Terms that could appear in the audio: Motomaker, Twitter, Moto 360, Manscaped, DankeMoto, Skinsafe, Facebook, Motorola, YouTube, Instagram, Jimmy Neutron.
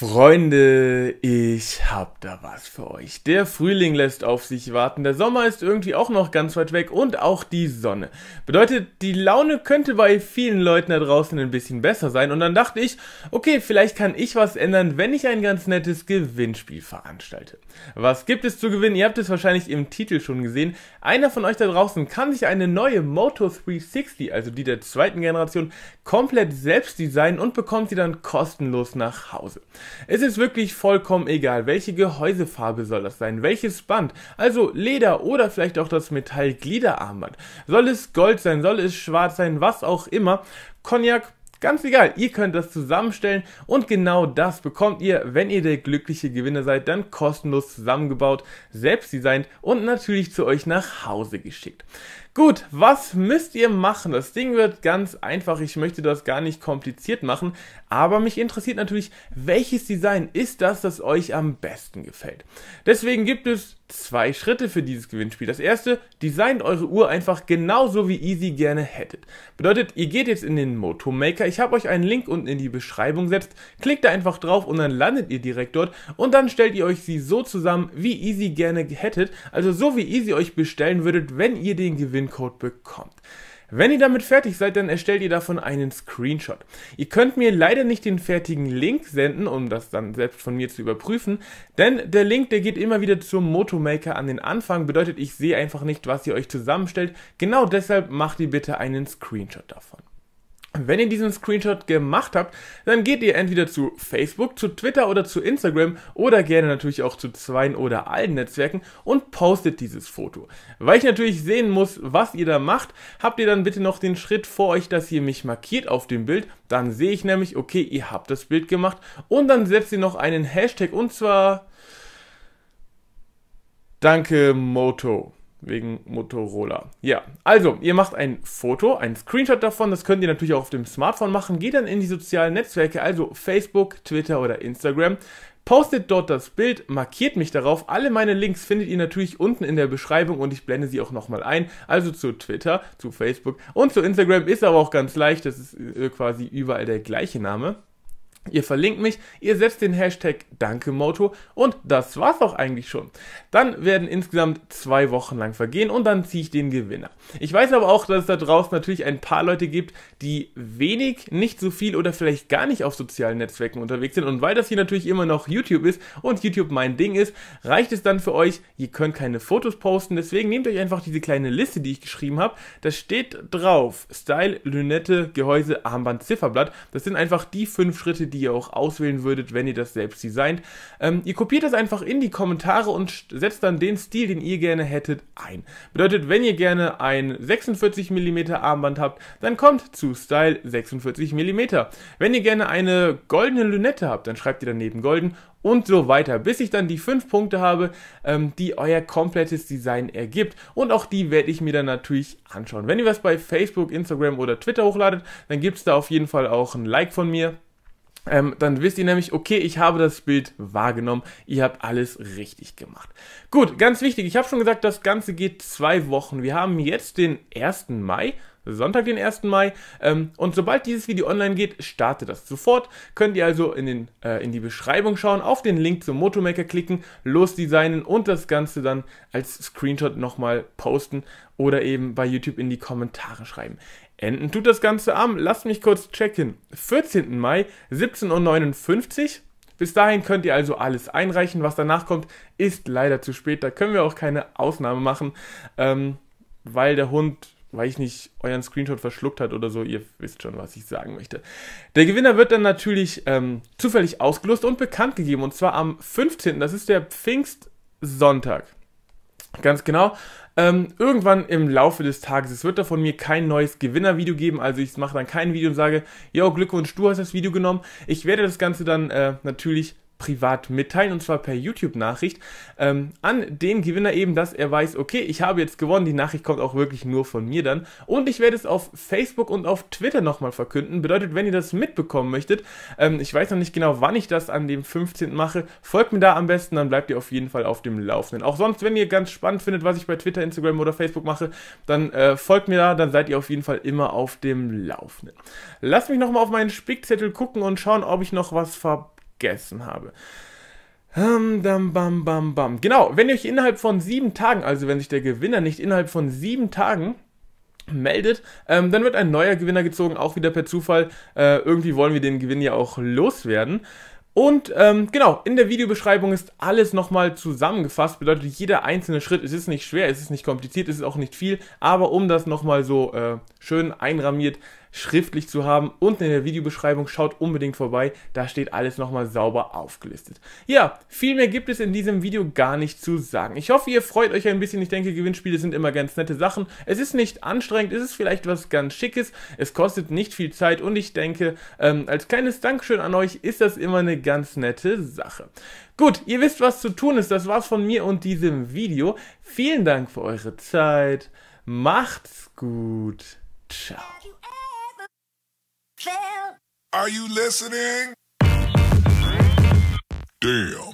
Freunde, ich hab da was für euch. Der Frühling lässt auf sich warten, der Sommer ist irgendwie auch noch ganz weit weg und auch die Sonne. Bedeutet, die Laune könnte bei vielen Leuten da draußen ein bisschen besser sein und dann dachte ich, okay, vielleicht kann ich was ändern, wenn ich ein ganz nettes Gewinnspiel veranstalte. Was gibt es zu gewinnen? Ihr habt es wahrscheinlich im Titel schon gesehen. Einer von euch da draußen kann sich eine neue Moto 360, also die der zweiten Generation, komplett selbst designen und bekommt sie dann kostenlos nach Hause. Es ist wirklich vollkommen egal, welche Gehäusefarbe soll das sein, welches Band, also Leder oder vielleicht auch das Metallgliederarmband. Soll es Gold sein, soll es schwarz sein, was auch immer, Cognac, ganz egal, ihr könnt das zusammenstellen und genau das bekommt ihr, wenn ihr der glückliche Gewinner seid, dann kostenlos zusammengebaut, selbst designt und natürlich zu euch nach Hause geschickt. Gut, was müsst ihr machen? Das Ding wird ganz einfach, ich möchte das gar nicht kompliziert machen, aber mich interessiert natürlich, welches Design ist das, das euch am besten gefällt. Deswegen gibt es zwei Schritte für dieses Gewinnspiel. Das erste, designt eure Uhr einfach genauso, wie ihr sie gerne hättet. Bedeutet, ihr geht jetzt in den Motomaker, ich habe euch einen Link unten in die Beschreibung gesetzt, klickt da einfach drauf und dann landet ihr direkt dort und dann stellt ihr euch sie so zusammen, wie ihr sie gerne hättet, also so, wie ihr sie euch bestellen würdet, wenn ihr den Gewinncode bekommt. Wenn ihr damit fertig seid, dann erstellt ihr davon einen Screenshot. Ihr könnt mir leider nicht den fertigen Link senden, um das dann selbst von mir zu überprüfen, denn der Link, der geht immer wieder zum Motomaker an den Anfang, bedeutet, ich sehe einfach nicht, was ihr euch zusammenstellt. Genau deshalb macht ihr bitte einen Screenshot davon. Wenn ihr diesen Screenshot gemacht habt, dann geht ihr entweder zu Facebook, zu Twitter oder zu Instagram oder gerne natürlich auch zu zweien oder allen Netzwerken und postet dieses Foto. Weil ich natürlich sehen muss, was ihr da macht, habt ihr dann bitte noch den Schritt vor euch, dass ihr mich markiert auf dem Bild. Dann sehe ich nämlich, okay, ihr habt das Bild gemacht und dann setzt ihr noch einen Hashtag und zwar Danke Moto. Wegen Motorola. Ja, also, ihr macht ein Foto, ein Screenshot davon, das könnt ihr natürlich auch auf dem Smartphone machen, geht dann in die sozialen Netzwerke, also Facebook, Twitter oder Instagram, postet dort das Bild, markiert mich darauf, alle meine Links findet ihr natürlich unten in der Beschreibung und ich blende sie auch nochmal ein, also zu Twitter, zu Facebook und zu Instagram ist aber auch ganz leicht, das ist quasi überall der gleiche Name. Ihr verlinkt mich, ihr setzt den Hashtag DankeMoto und das war's auch eigentlich schon. Dann werden insgesamt 2 Wochen lang vergehen und dann ziehe ich den Gewinner. Ich weiß aber auch, dass es da draußen natürlich ein paar Leute gibt, die wenig, nicht so viel oder vielleicht gar nicht auf sozialen Netzwerken unterwegs sind und weil das hier natürlich immer noch YouTube ist und YouTube mein Ding ist, reicht es dann für euch, ihr könnt keine Fotos posten, deswegen nehmt euch einfach diese kleine Liste, die ich geschrieben habe, da steht drauf Style, Lünette, Gehäuse, Armband, Zifferblatt, das sind einfach die 5 Schritte, die ihr auch auswählen würdet, wenn ihr das selbst designt. Ihr kopiert das einfach in die Kommentare und setzt dann den Stil, den ihr gerne hättet, ein. Bedeutet, wenn ihr gerne ein 46 mm Armband habt, dann kommt zu Style 46 mm. Wenn ihr gerne eine goldene Lünette habt, dann schreibt ihr daneben golden und so weiter, bis ich dann die 5 Punkte habe, die euer komplettes Design ergibt und auch die werde ich mir dann natürlich anschauen. Wenn ihr was bei Facebook, Instagram oder Twitter hochladet, dann gibt es da auf jeden Fall auch ein Like von mir. Dann wisst ihr nämlich, okay, ich habe das Bild wahrgenommen, ihr habt alles richtig gemacht. Gut, ganz wichtig, ich habe schon gesagt, das Ganze geht 2 Wochen. Wir haben jetzt den 1. Mai. Sonntag, den 1. Mai. Und sobald dieses Video online geht, startet das sofort. Könnt ihr also in die Beschreibung schauen, auf den Link zum Motomaker klicken, losdesignen und das Ganze dann als Screenshot nochmal posten oder eben bei YouTube in die Kommentare schreiben. Enden tut das Ganze am, lasst mich kurz checken, 14. Mai, 17:59 Uhr. Bis dahin könnt ihr also alles einreichen. Was danach kommt, ist leider zu spät. Da können wir auch keine Ausnahme machen, weil der Hund... weil ich nicht euren Screenshot verschluckt hat oder so, ihr wisst schon, was ich sagen möchte. Der Gewinner wird dann natürlich zufällig ausgelost und bekannt gegeben, und zwar am 15., das ist der Pfingstsonntag. Ganz genau. Irgendwann im Laufe des Tages, es wird da von mir kein neues Gewinnervideo geben, also ich mache dann kein Video und sage, yo, Glückwunsch, du hast das Video genommen. Ich werde das Ganze dann natürlich privat mitteilen, und zwar per YouTube-Nachricht an den Gewinner eben, dass er weiß, okay, ich habe jetzt gewonnen, die Nachricht kommt auch wirklich nur von mir dann, und ich werde es auf Facebook und auf Twitter nochmal verkünden, bedeutet, wenn ihr das mitbekommen möchtet, ich weiß noch nicht genau, wann ich das an dem 15. mache, folgt mir da am besten, dann bleibt ihr auf jeden Fall auf dem Laufenden. Auch sonst, wenn ihr ganz spannend findet, was ich bei Twitter, Instagram oder Facebook mache, dann folgt mir da, dann seid ihr auf jeden Fall immer auf dem Laufenden. Lasst mich nochmal auf meinen Spickzettel gucken und schauen, ob ich noch was verpasst vergessen habe. Genau, wenn ihr euch innerhalb von 7 Tagen, also wenn sich der Gewinner nicht innerhalb von 7 Tagen meldet, dann wird ein neuer Gewinner gezogen, auch wieder per Zufall. Irgendwie wollen wir den Gewinn ja auch loswerden. Und genau, in der Videobeschreibung ist alles nochmal zusammengefasst, bedeutet jeder einzelne Schritt, es ist nicht schwer, es ist nicht kompliziert, es ist auch nicht viel, aber um das nochmal so schön einrahmiert schriftlich zu haben, unten in der Videobeschreibung schaut unbedingt vorbei, da steht alles nochmal sauber aufgelistet. Ja, viel mehr gibt es in diesem Video gar nicht zu sagen. Ich hoffe, ihr freut euch ein bisschen, ich denke, Gewinnspiele sind immer ganz nette Sachen, es ist nicht anstrengend, es ist vielleicht was ganz Schickes, es kostet nicht viel Zeit und ich denke, als kleines Dankeschön an euch ist das immer eine ganz nette Sache. Gut, ihr wisst, was zu tun ist, das war's von mir und diesem Video. Vielen Dank für eure Zeit, macht's gut, ciao. Are you listening? Damn.